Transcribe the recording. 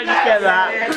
I just get that.